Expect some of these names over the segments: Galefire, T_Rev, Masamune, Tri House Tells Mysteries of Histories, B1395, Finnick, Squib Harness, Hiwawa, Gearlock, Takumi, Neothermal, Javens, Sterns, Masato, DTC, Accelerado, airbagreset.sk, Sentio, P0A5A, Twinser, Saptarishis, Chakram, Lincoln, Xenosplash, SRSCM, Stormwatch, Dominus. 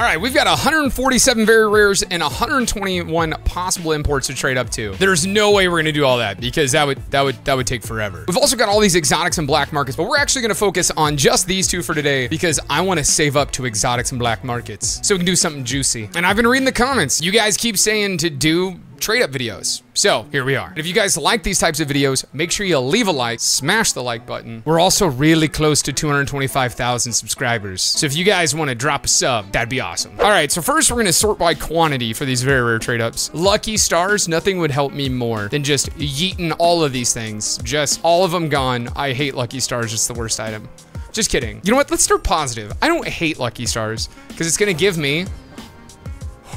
All right, we've got 147 very rares and 121 possible imports to trade up to. There's no way we're gonna do all that because that would take forever. We've also got all these exotics and black markets, but we're actually gonna focus on just these two for today because I wanna save up to exotics and black markets so we can do something juicy. And I've been reading the comments. You guys keep saying to do trade up videos. So here we are. If you guys like these types of videos, make sure you leave a like, smash the like button. We're also really close to 225,000 subscribers. So if you guys want to drop a sub, that'd be awesome. All right, so first we're going to sort by quantity for these very rare trade ups. Lucky stars, nothing would help me more than just yeeting all of these things. Just all of them gone. I hate lucky stars. It's the worst item. Just kidding. You know what? Let's start positive. I don't hate lucky stars because it's going to give me...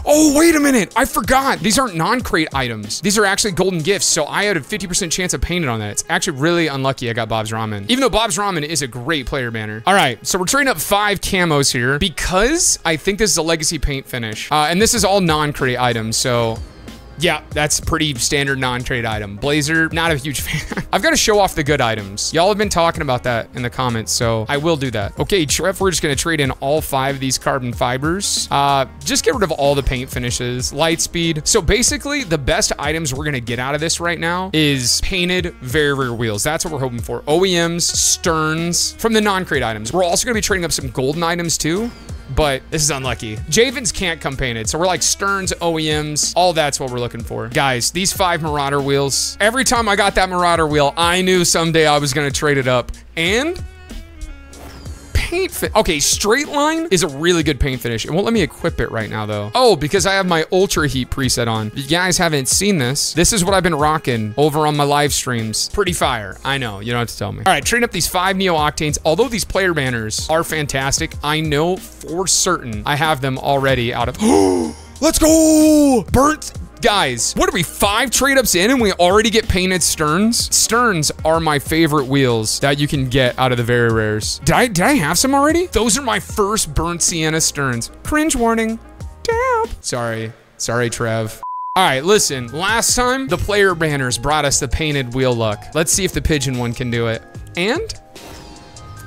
Oh, wait a minute. I forgot. These aren't non-crate items. These are actually golden gifts. So I had a 50% chance of painting on that. It's actually really unlucky I got Bob's Ramen, even though Bob's Ramen is a great player banner. All right. So we're trading up 5 camos here because I think this is a legacy paint finish. And this is all non-crate items. So yeah, that's pretty standard non-crate item. Blazer, not a huge fan. I've got to show off the good items. Y'all have been talking about that in the comments, so I will do that. Okay, Trev, we're just going to trade in all 5 of these carbon fibers. Just get rid of all the paint finishes. Light speed. So basically, the best items we're going to get out of this right now is painted very rare wheels. That's what we're hoping for. OEMs, sterns from the non-crate items. We're also going to be trading up some golden items too, but this is unlucky. Javens can't come painted, so we're like Sterns, OEMs, all that's what we're looking for. Guys, these 5 Marauder wheels, every time I got that Marauder wheel, I knew someday I was gonna trade it up. And paint fit. Okay, straight line is a really good paint finish. It won't let me equip it right now though. Oh, because I have my ultra heat preset on. If you guys haven't seen this, this is what I've been rocking over on my live streams. Pretty fire. I know, you don't have to tell me. All right, train up these 5 Neo Octanes. Although these player banners are fantastic, I know for certain I have them already out of... Let's go! Burnt... Guys, what are we, 5 trade-ups in and we already get painted Sterns? Sterns are my favorite wheels that you can get out of the very rares. Did I have some already? Those are my first burnt sienna Sterns. Cringe warning. Dab. Sorry, Trev. All right, listen, last time the player banners brought us the painted wheel luck. Let's see if the pigeon one can do it. And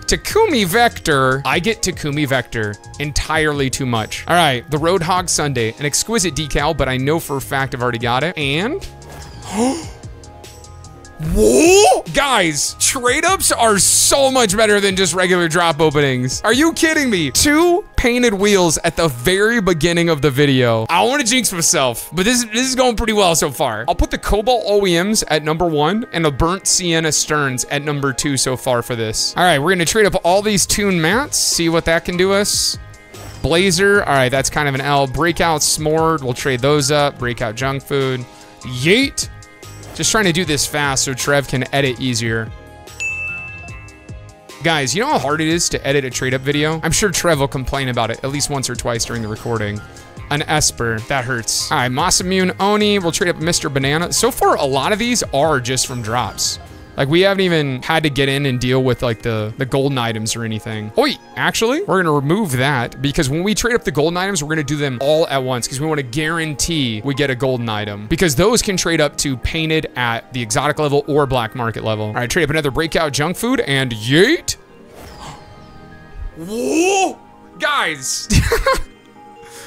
Takumi Vector. I get Takumi Vector entirely too much. All right, the Roadhog Sunday, an exquisite decal, but I know for a fact I've already got it. And, whoa, guys, trade-ups are so much better than just regular drop openings. Are you kidding me? 2 painted wheels at the very beginning of the video. I want to jinx myself, but this is going pretty well so far. I'll put the Cobalt OEMs at #1 and the Burnt Sienna Sterns at #2 so far for this. All right, we're going to trade up all these tuned mats, see what that can do us. Blazer, all right, that's kind of an L. Breakout S'mored, we'll trade those up. Breakout Junk Food. Yeet. Just trying to do this fast so Trev can edit easier. Guys, you know how hard it is to edit a trade-up video? I'm sure Trev will complain about it at least once or twice during the recording. An Esper, that hurts. All right, Masamune Oni, we'll trade up Mr. Banana. So far, a lot of these are just from drops. Like, we haven't even had to get in and deal with, like, the golden items or anything. Oh, wait, actually, we're going to remove that because when we trade up the golden items, we're going to do them all at once because we want to guarantee we get a golden item because those can trade up to painted at the exotic level or black market level. All right, trade up another breakout junk food and yeet. Whoa, guys.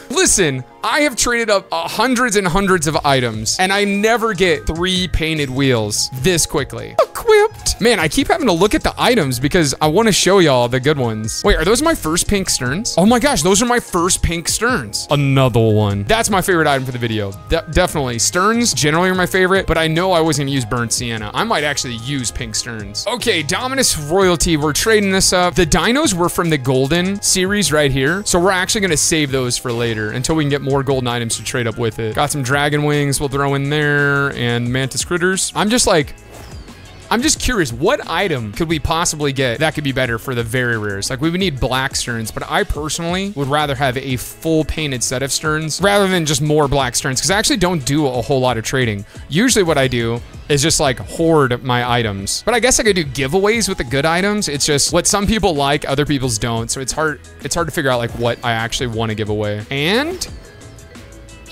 Listen, I have traded up hundreds and hundreds of items, and I never get 3 painted wheels this quickly. Equipped. Man, I keep having to look at the items because I want to show y'all the good ones. Wait, are those my first pink Sterns? Oh my gosh, those are my first pink Sterns. Another one. That's my favorite item for the video. Definitely. Sterns generally are my favorite, but I know I wasn't going to use Burnt Sienna. I might actually use pink Sterns. Okay, Dominus Royalty. We're trading this up. The dinos were from the Golden series right here, so we're actually going to save those for later until we can get more golden items to trade up with it. Got some dragon wings we'll throw in there and mantis critters. I'm just curious, what item could we possibly get that could be better for the very rares? Like, we would need black Sterns, but I personally would rather have a full painted set of Sterns rather than just more black Sterns because I actually don't do a whole lot of trading. Usually what I do is just like hoard my items. But I guess I could do giveaways with the good items. It's just what some people like, other people's don't. So it's hard to figure out like what I actually want to give away. And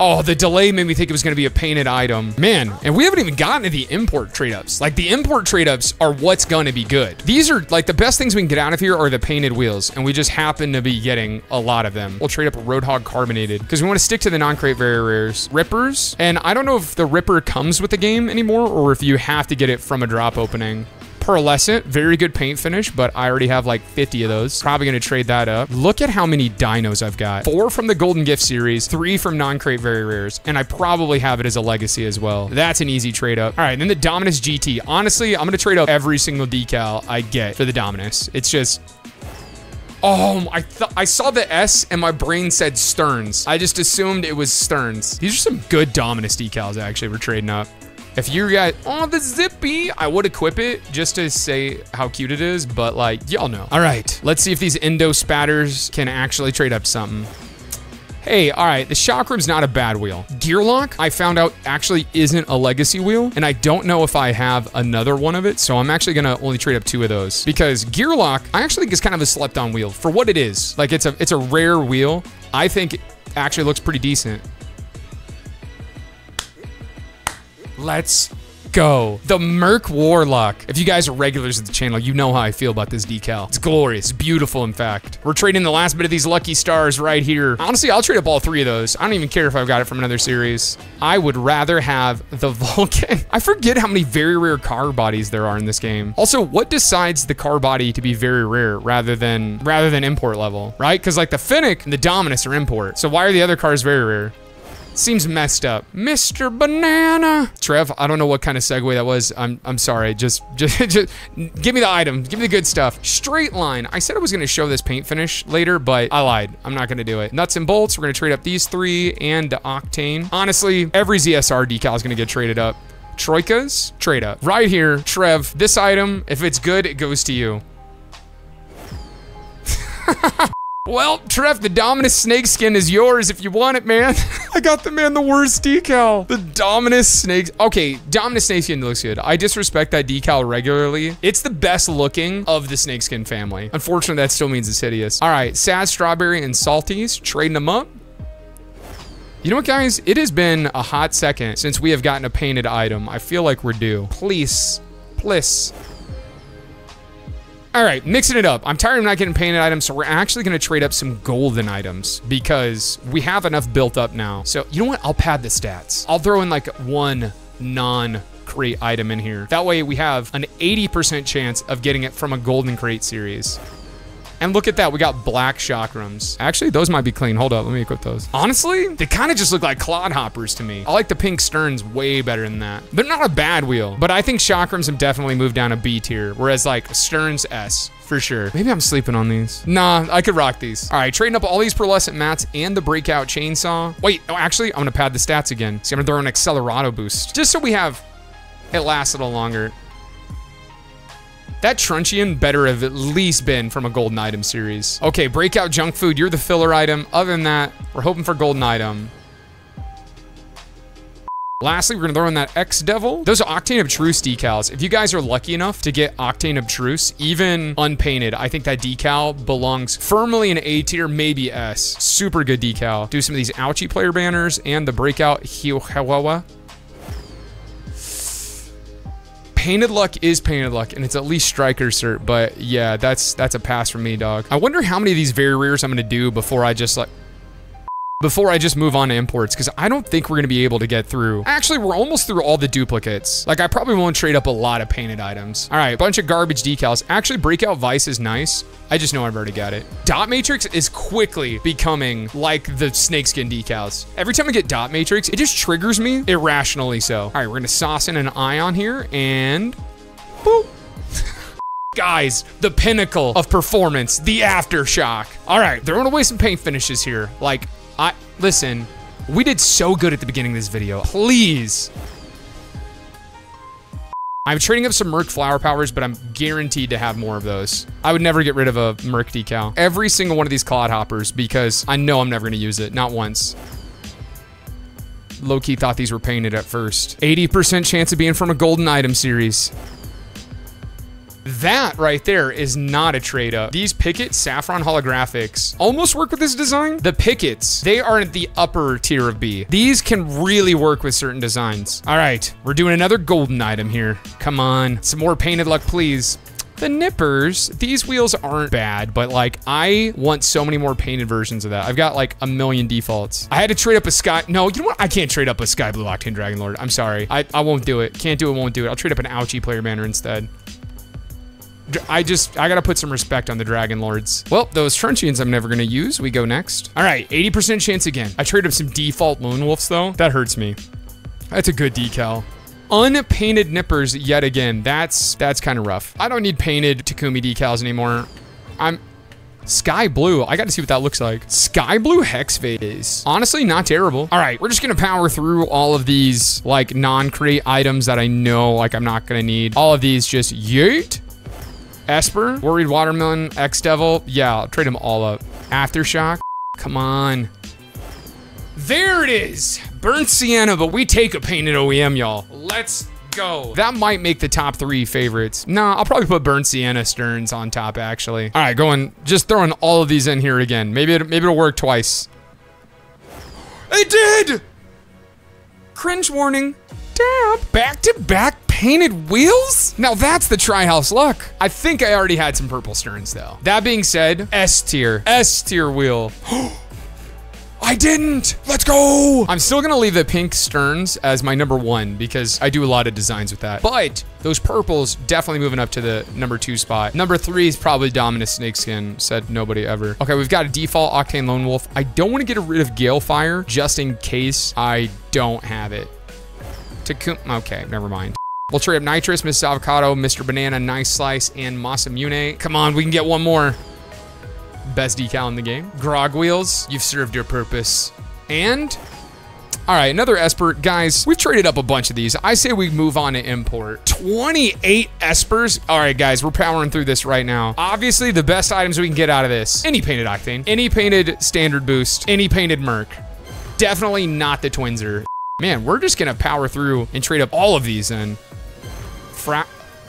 Oh, the delay made me think it was going to be a painted item. Man, and we haven't even gotten to the import trade-ups. Like, the import trade-ups are what's going to be good. These are, like, the best things we can get out of here are the painted wheels, and we just happen to be getting a lot of them. We'll trade up a Roadhog Carbonated, because we want to stick to the non-crate very rares. Rippers, and I don't know if the Ripper comes with the game anymore, or if you have to get it from a drop opening. Pearlescent, very good paint finish, but I already have like 50 of those. Probably gonna trade that up. Look at how many dinos I've got. 4 from the Golden Gift series, 3 from non-crate very rares, and I probably have it as a legacy as well. That's an easy trade up. All right, then the Dominus GT. Honestly, I'm gonna trade up every single decal I get for the Dominus. It's just... Oh, I saw the S and my brain said Stearns. I just assumed it was Stearns. These are some good Dominus decals, actually, we're trading up. If you guys, oh, the Zippy, I would equip it just to say how cute it is, but like, y'all know. All right, let's see if these Endo Spatters can actually trade up something. Hey, all right, the Chakram's not a bad wheel. Gearlock, I found out actually isn't a legacy wheel, and I don't know if I have another one of it, so I'm actually gonna only trade up 2 of those because Gearlock, I actually think is kind of a slept on wheel for what it is. Like it's a rare wheel. I think it actually looks pretty decent. Let's go. The Merc Warlock. If you guys are regulars of the channel, you know how I feel about this decal. It's glorious, beautiful, in fact. We're trading the last bit of these lucky stars right here. Honestly, I'll trade up all 3 of those. I don't even care if I've got it from another series. I would rather have the Vulcan. I forget how many very rare car bodies there are in this game. Also, what decides the car body to be very rare rather than import level, right? Because like the Finnick and the Dominus are import. So why are the other cars very rare? Seems messed up. Mr. Banana. Trev, I don't know what kind of segue that was. I'm sorry. Just give me the item. Give me the good stuff. Straight line. I said I was going to show this paint finish later, but I lied. I'm not going to do it. Nuts and bolts. We're going to trade up these 3 and the Octane. Honestly, every ZSR decal is going to get traded up. Troikas, trade up. Right here, Trev, this item, if it's good, it goes to you. Well, Trev, the Dominus snakeskin is yours if you want it, man. I got the man the worst decal. The Dominus snakes. Okay, Dominus snakeskin looks good. I disrespect that decal regularly. It's the best looking of the snakeskin family. Unfortunately, that still means it's hideous. All right, Sad Strawberry and Salties, trading them up. You know what, guys? It has been a hot second since we have gotten a painted item. I feel like we're due. Please. All right, mixing it up. I'm tired of not getting painted items, so we're actually gonna trade up some golden items because we have enough built up now. So you know what? I'll pad the stats. I'll throw in like 1 non-crate item in here. That way we have an 80% chance of getting it from a golden crate series. And look at that, we got black chakrams. Actually, those might be clean. Hold up, let me equip those. Honestly, they kind of just look like clodhoppers to me. I like the pink Stearns way better than that. They're not a bad wheel, but I think chakrams have definitely moved down a B tier, whereas like Stearns S, for sure. Maybe I'm sleeping on these. Nah, I could rock these. All right, trading up all these pearlescent mats and the breakout chainsaw. Wait, oh, actually, I'm gonna pad the stats again. See, I'm gonna throw an accelerado boost, just so we have, it lasts a little longer. That Truncheon better have at least been from a golden item series. Okay, breakout junk food, you're the filler item. Other than that, we're hoping for golden item. Lastly, we're gonna throw in that X-Devil. Those are Octane Obtruse decals. If you guys are lucky enough to get Octane Obtruse, even unpainted, I think that decal belongs firmly in A tier, maybe S. Super good decal. Do some of these Ouchie player banners and the breakout Hiwawa. Painted Luck is Painted Luck, and it's at least Striker Cert, but yeah, that's a pass for me, dog. I wonder how many of these very rares I'm gonna do before I just move on to imports, because I don't think we're gonna be able to get through. Actually, we're almost through all the duplicates. Like, I probably won't trade up a lot of painted items. All right, bunch of garbage decals. Actually, Breakout Vice is nice. I just know I've already got it. Dot Matrix is quickly becoming like the snakeskin decals. Every time I get Dot Matrix, it just triggers me irrationally so. All right, we're gonna sauce in an ion here and boop. Guys, the pinnacle of performance, the aftershock. All right, throwing away some paint finishes here. Like, listen, we did so good at the beginning of this video, please. I'm trading up some Merc Flower Powers, but I'm guaranteed to have more of those. I would never get rid of a Merc decal. Every single one of these clodhoppers, because I know I'm never gonna use it, not once. Low-key thought these were painted at first. 80% chance of being from a golden item series. That right there is not a trade up. These Picket Saffron holographics almost work with this design. The Pickets, they are at the upper tier of B. These can really work with certain designs. All right, we're doing another golden item here. Come on, some more painted luck, please. The Nippers, these wheels aren't bad, but like I want so many more painted versions of that. I've got like a million defaults. I had to trade up a Sky. No, you know what? I can't trade up a Sky Blue Octane Dragon Lord. I'm sorry. I won't do it. Can't do it, won't do it. I'll trade up an Ouchie Player Banner instead. I gotta put some respect on the Dragon Lords. Well, those Truncheons I'm never gonna use. We go next. All right, 80% chance again. I traded up some default Lone Wolves though. That hurts me. That's a good decal. Unpainted Nippers yet again. That's kind of rough. I don't need painted Takumi decals anymore. I'm Sky Blue. I got to see what that looks like. Sky Blue Hex Phase. Honestly, not terrible. All right, we're just going to power through all of these like non-crate items that I know like I'm not going to need. All of these just yeet. Esper, Worried Watermelon, X-Devil. Yeah, I'll trade them all up. Aftershock. Come on. There it is. Burnt Sienna, but we take a painted OEM, y'all. Let's go. That might make the top three favorites. Nah, I'll probably put Burnt Sienna Stearns on top, actually. All right, going, just throwing all of these in here again. Maybe it'll work twice. It did! Cringe warning. Dab. Back-to-back painted wheels? Now that's the Tri House luck. I think I already had some purple Stearns, though. That being said, S-tier. S-tier wheel. I didn't. Let's go. I'm still going to leave the pink Stearns as my number one because I do a lot of designs with that. But those purples definitely moving up to the number two spot. Number three is probably Dominus Snakeskin. Said nobody ever. Okay, we've got a default Octane Lone Wolf. I don't want to get rid of Galefire just in case I don't have it. Okay, never mind. We'll trade up Nitrous, Mrs. Avocado, Mr. Banana, Nice Slice, and Masamune. Come on, we can get one more. Best decal in the game. Grog wheels, you've served your purpose. And, all right, another Esper. Guys, we've traded up a bunch of these. I say we move on to import. 28 Espers. All right, guys, we're powering through this right now. Obviously, the best items we can get out of this. Any painted Octane, any painted Standard Boost, any painted Merc. Definitely not the Twinser. Man, we're just gonna power through and trade up all of these then.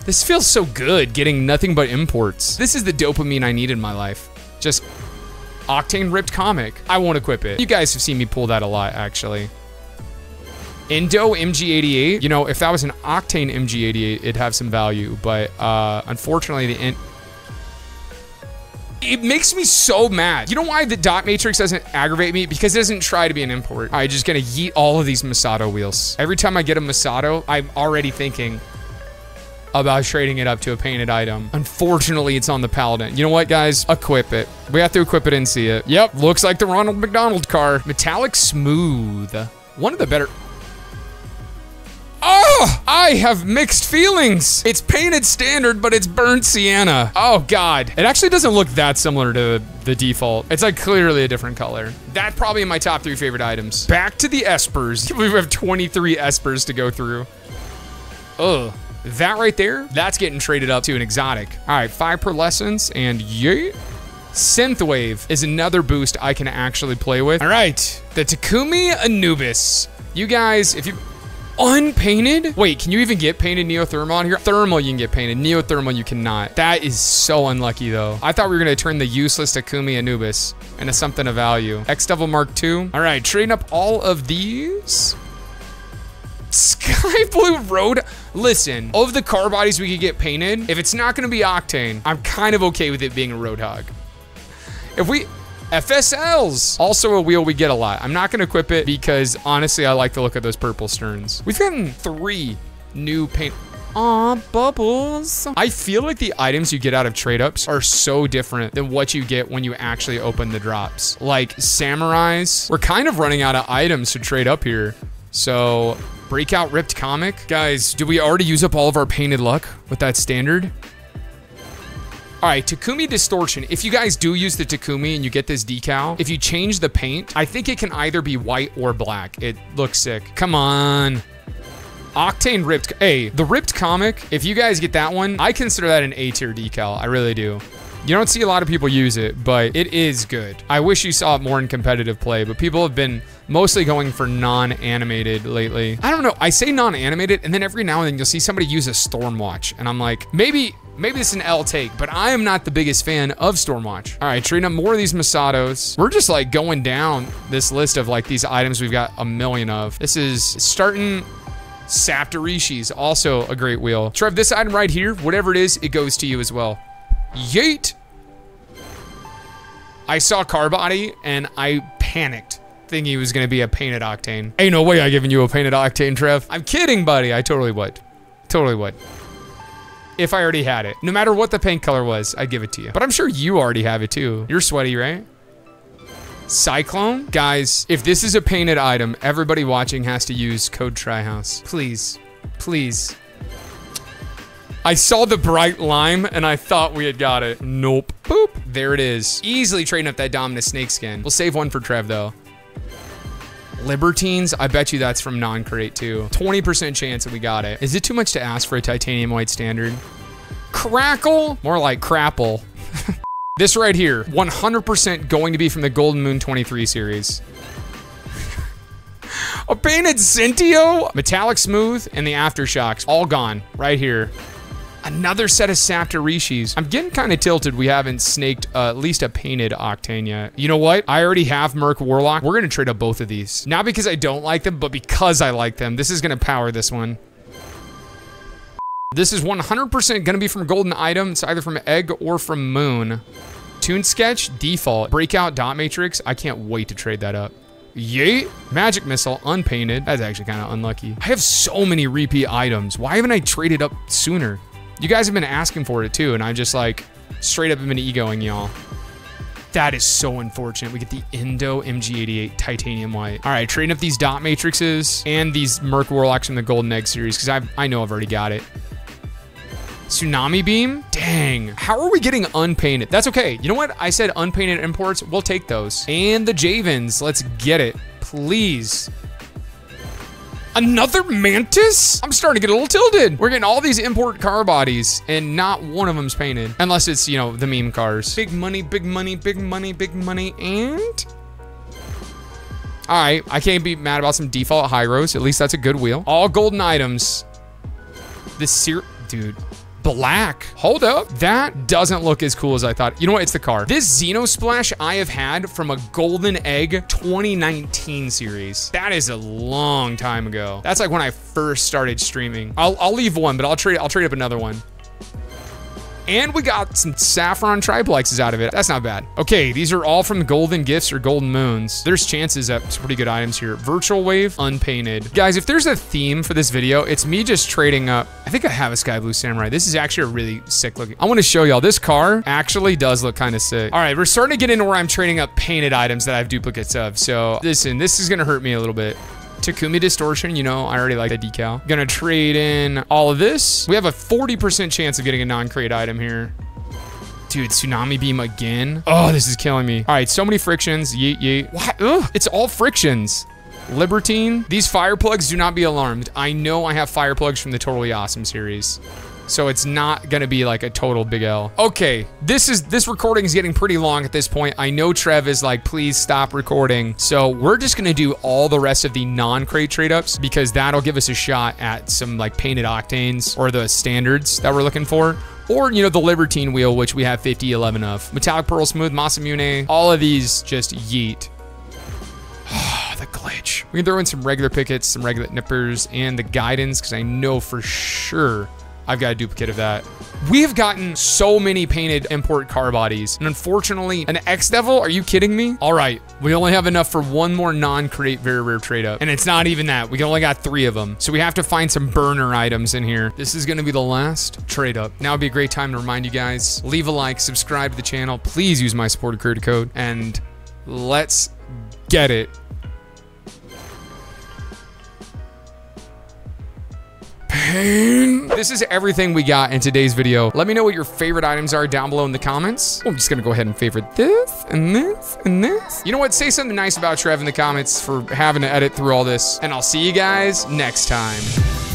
This feels so good, getting nothing but imports. This is the dopamine I need in my life. Just Octane Ripped Comic. I won't equip it. You guys have seen me pull that a lot, actually. Indo MG88. You know, if that was an Octane MG88, it'd have some value. But unfortunately, it makes me so mad. You know why the dot matrix doesn't aggravate me? Because it doesn't try to be an import. I'm just gonna yeet all of these Masato wheels. Every time I get a Masato, I'm already thinking about trading it up to a painted item. Unfortunately, it's on the Paladin. You know what, guys? Equip it. We have to equip it and see it. Yep, looks like the Ronald McDonald car. Metallic Smooth. One of the better... Oh, I have mixed feelings. It's painted standard, but it's burnt sienna. Oh God. It actually doesn't look that similar to the default. It's like clearly a different color. That probably in my top three favorite items. Back to the Espers. We have 23 Espers to go through. Ugh. That right there, that's getting traded up to an exotic. All right, 5 per lessons and yeah. Synthwave is another boost I can actually play with. All right, the Takumi Anubis. You guys, if you, unpainted? Wait, can you even get painted Neothermal on here? Thermal you can get painted, Neothermal you cannot. That is so unlucky though. I thought we were gonna turn the useless Takumi Anubis into something of value. X-Devil Mark II. All right, trading up all of these. Sky Blue Road. Listen, of the car bodies we could get painted, if it's not going to be Octane, I'm kind of okay with it being a Roadhog. If we... FSLs, also a wheel we get a lot. I'm not going to equip it because, honestly, I like the look of those purple Stearns. We've gotten 3 new paint... Aw, bubbles. I feel like the items you get out of trade-ups are so different than what you get when you actually open the drops. Like, Samurais. We're kind of running out of items to trade up here, so... Breakout Ripped Comic. Guys, did we already use up all of our painted luck with that standard? All right, Takumi Distortion. If you guys do use the Takumi and you get this decal, if you change the paint, I think it can either be white or black. It looks sick. Come on. Octane Ripped. Hey, the Ripped Comic, if you guys get that one, I consider that an A-tier decal. I really do. You don't see a lot of people use it, but it is good. I wish you saw it more in competitive play, but people have been mostly going for non-animated lately. I don't know. I say non-animated, and then every now and then you'll see somebody use a Stormwatch, and I'm like, maybe Maybe it's an L take, but I am not the biggest fan of Stormwatch. All right, treating up more of these Masatos. We're just like going down this list of like these items we've got a million of. This is starting Saptarishis, also a great wheel. Trev, this item right here, whatever it is, it goes to you as well. Yeet. I saw Carbody and I panicked, thinking he was gonna be a painted Octane. Ain't no way I giving you a painted Octane, Trev. I'm kidding, buddy. I totally would. Totally would. If I already had it. No matter what the paint color was, I'd give it to you. But I'm sure you already have it too. You're sweaty, right? Cyclone? Guys, if this is a painted item, everybody watching has to use code TRIHOUSE. Please, please. I saw the bright lime and I thought we had got it. Nope. Boop. There it is. Easily trading up that Dominus snake skin. We'll save one for Trev though. Libertines, I bet you that's from non-crate too. 20% chance that we got it. Is it too much to ask for a titanium white standard? Crackle? More like crapple. This right here, 100% going to be from the Golden Moon 23 series. A painted Sentio? Metallic Smooth and the Aftershocks, all gone right here. Another set of Saptarishis. I'm getting kind of tilted we haven't snaked at least a painted Octane yet. You know what? I already have Merc Warlock. We're going to trade up both of these. Not because I don't like them, but because I like them. This is going to power this one. This is 100% going to be from Golden Item. It's either from Egg or from Moon. Toon Sketch, Default. Breakout, Dot Matrix. I can't wait to trade that up. Yay! Magic Missile, unpainted. That's actually kind of unlucky. I have so many repeat items. Why haven't I traded up sooner? You guys have been asking for it too, and I just like straight up have been egoing y'all. That is so unfortunate. We get the Indo MG88 Titanium White. All right, trading up these Dot Matrixes and these Merc Warlocks from the Golden Egg series because I know I've already got it. Tsunami Beam? Dang. How are we getting unpainted? That's okay. You know what? I said unpainted imports. We'll take those. And the Javens. Let's get it. Please. Another Mantis? I'm starting to get a little tilted. We're getting all these import car bodies and not one of them's painted. Unless it's, you know, the meme cars. Big money, big money, big money, big money, and... All right, I can't be mad about some default Hyros. At least that's a good wheel. All golden items. This dude, black. Hold up. That doesn't look as cool as I thought. You know what? It's the car. This Xenosplash I have had from a Golden Egg 2019 series. That is a long time ago. That's like when I first started streaming. I'll leave one, but I'll trade up another one. And we got some Saffron Triplexes out of it. That's not bad. Okay, these are all from Golden Gifts or Golden Moons. There's chances that it's pretty good items here. Virtual Wave, unpainted. Guys, if there's a theme for this video, it's me just trading up. I think I have a Sky Blue Samurai. This is actually a really sick looking. I want to show y'all. This car actually does look kind of sick. All right, we're starting to get into where I'm trading up painted items that I have duplicates of. So listen, this is going to hurt me a little bit. Takumi Distortion, you know, I already like that decal. Gonna trade in all of this. We have a 40% chance of getting a non-crate item here. Dude, Tsunami Beam again. Oh, this is killing me. All right, so many frictions. Yeet, yeet. What? Ugh, it's all frictions. Libertine. These fire plugs, do not be alarmed. I know I have fire plugs from the Totally Awesome series. So it's not gonna be like a total big L. Okay, this recording is getting pretty long at this point. I know Trev is like, please stop recording. So we're just gonna do all the rest of the non-crate trade-ups because that'll give us a shot at some like painted Octanes or the standards that we're looking for. Or, you know, the Libertine wheel, which we have 5011 of. Metallic Pearl Smooth, Masamune, all of these just yeet. The glitch. We can throw in some regular pickets, some regular nippers, and the guidance because I know for sure I've got a duplicate of that. We have gotten so many painted import car bodies. And unfortunately, an X-Devil? Are you kidding me? All right, we only have enough for one more non-crate very rare trade up. And it's not even that. We only got 3 of them. So we have to find some burner items in here. This is gonna be the last trade up. Now would be a great time to remind you guys, leave a like, subscribe to the channel. Please use my supporter creator code and let's get it. Pain. This is everything we got in today's video. Let me know what your favorite items are down below in the comments. I'm just gonna go ahead and favorite this and this and this. You know what? Say something nice about Trev in the comments for having to edit through all this. And I'll see you guys next time.